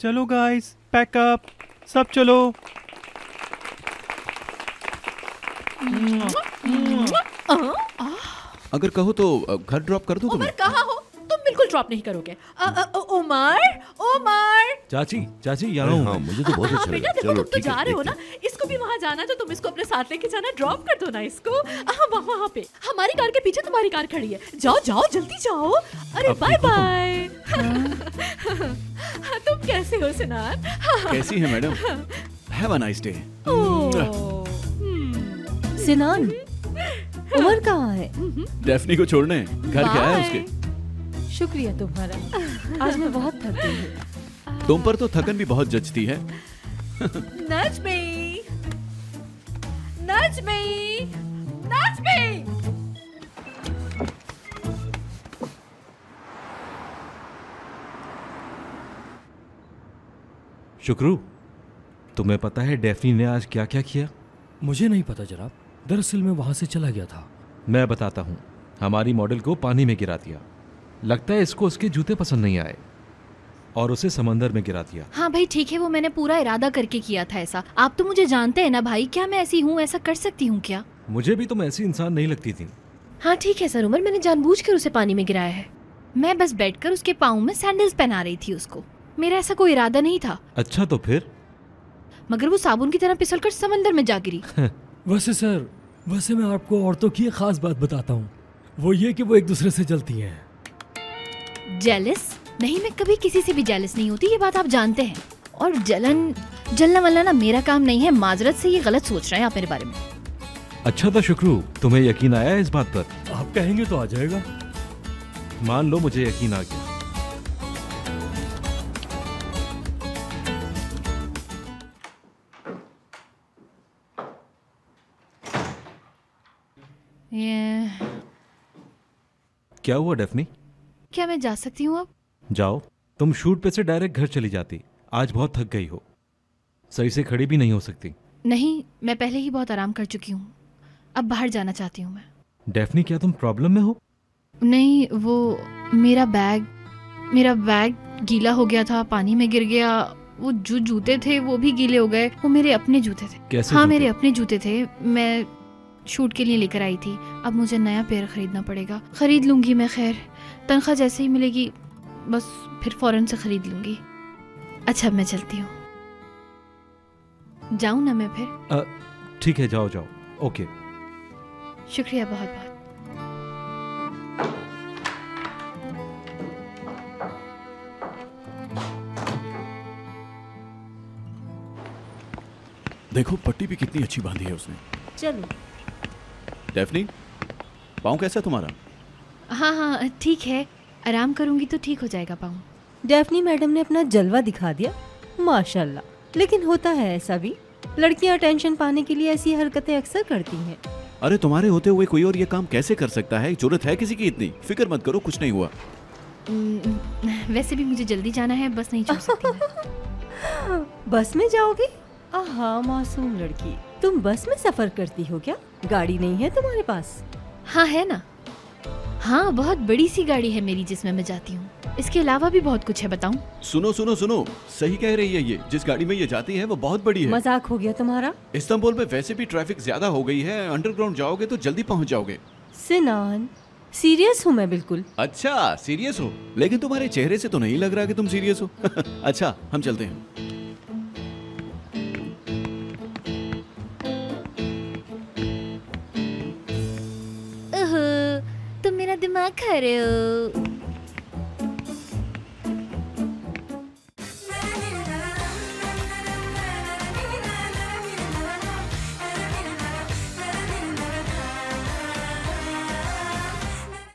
चलो guys pack up, सब चलो। अगर कहो तो घर ड्रॉप कर दूं तुम्हें। कहा हो तुम बिल्कुल ड्रॉप नहीं करोगे। ओमर चाची चाची यार हाँ, मुझे तो बहुत अच्छा लगा। चलो तुम तो जा रहे हो ना, इसको भी वहाँ जाना तो तुम इसको अपने साथ लेके जाना। ड्रॉप कर दो ना इसको वहाँ पे। हमारी कार के पीछे तुम्हारी कार खड़ी है, जाओ जाओ जल्दी जाओ। अरे बाय बाय। तुम कैसे हो सिनान? कैसी है madam? Have a nice day. Sinan Umar कहाँ है? डेफ्नी को छोड़ने घर गया है उसके। शुक्रिया तुम्हारा, आज मैं बहुत थक गई हूँ। तुम पर तो थकन भी बहुत जचती है। नच में। शुक्रू, तुम्हें पता है डेफ्नी ने आज क्या क्या किया? मुझे नहीं पता जनाब, दरअसल मैं वहाँ से चला गया था। मैं बताता हूँ, हमारी मॉडल को पानी में गिरा दिया। लगता है इसको उसके जूते पसंद नहीं आए और उसे समंदर में गिरा दिया। हाँ भाई ठीक है, वो मैंने पूरा इरादा करके किया था ऐसा। आप तो मुझे जानते हैं ना भाई, क्या मैं ऐसी हूँ, ऐसा कर सकती हूँ क्या? मुझे भी तुम ऐसी इंसान नहीं लगती थी। हाँ ठीक है सर उमर, मैंने जानबूझकर उसे पानी में गिराया है। मैं बस बैठकर उसके पाँव में सैंडल्स पहना रही थी उसको, मेरा ऐसा कोई इरादा नहीं था। अच्छा तो फिर? मगर वो साबुन की तरह फिसलकर समंदर में जा गिरी। वैसे सर, वैसे मैं आपको औरतों की एक खास बात बताता हूँ, वो ये कि वो एक दूसरे से जलती हैं। जेलिस? नहीं, मैं कभी किसी से भी जेलिस नहीं होती, ये बात आप जानते हैं। और जलना वाला ना मेरा काम नहीं है। माजरत से, ये गलत सोच रहे हैं आप मेरे बारे में। अच्छा तो शुक्रू, तुम्हें यकीन आया इस बात पर? आप कहेंगे तो आ जाएगा। मान लो मुझे यकीन आ गया। क्या हुआ डेफ्नी? क्या मैं जा सकती हूँ अब? जाओ, तुम शूट पे से डायरेक्ट घर चली जाती। आज बहुत थक गई हो, सही से खड़ी भी नहीं हो सकती। नहीं, मैं पहले ही बहुत आराम कर चुकी हूँ, अब बाहर जाना चाहती हूँ मैं। डेफ्नी क्या तुम प्रॉब्लम में हो? नहीं, वो मेरा बैग गीला हो गया था, पानी में गिर गया। वो जो जूते थे वो भी गीले हो गए। वो मेरे अपने जूते थे। कैसे? हाँ मेरे अपने जूते थे, मैं शूट के लिए लेकर आई थी। अब मुझे नया पेयर खरीदना पड़ेगा। खरीद लूंगी मैं, खैर तनख्वाह जैसे ही मिलेगी बस फिर फौरन से खरीद लूंगी। अच्छा मैं चलती हूँ, जाऊँ ना मैं फिर? ठीक है जाओ जाओ। ओके शुक्रिया बहुत बहुत। देखो पट्टी भी कितनी अच्छी बांधी है उसने। चलो डेफ्नी, पाँव कैसा तुम्हारा? हाँ हाँ ठीक है, आराम करूंगी तो ठीक हो जाएगा पाँव। डेफ्नी मैडम ने अपना जलवा दिखा दिया माशाल्लाह। लेकिन होता है ऐसा भी, लड़कियां अटेंशन पाने के लिए ऐसी हरकतें अक्सर करती हैं। अरे तुम्हारे होते हुए कोई और ये काम कैसे कर सकता है? जरूरत है किसी की इतनी? फिक्र मत करो, कुछ नहीं हुआ। वैसे भी मुझे जल्दी जाना है, बस नहीं छोड़ सकती। बस में जाओगी? हाँ मासूम लड़की, तुम बस में सफर करती हो क्या? गाड़ी नहीं है तुम्हारे पास? हाँ है ना, हाँ बहुत बड़ी सी गाड़ी है मेरी जिसमें मैं जाती हूँ। इसके अलावा भी बहुत कुछ है, बताऊँ? सुनो, सही कह रही है, ये जिस गाड़ी में ये जाती है वो बहुत बड़ी है। मजाक हो गया तुम्हारा। इस्तांबुल में वैसे भी ट्रैफिक ज्यादा हो गई है, अंडरग्राउंड जाओगे तो जल्दी पहुँच जाओगे। सिनान सीरियस हूँ मैं बिल्कुल। अच्छा सीरियस हो, लेकिन तुम्हारे चेहरे से तो नहीं लग रहा कि तुम सीरियस हो। अच्छा हम चलते हैं। दिमाग खा रहे हो।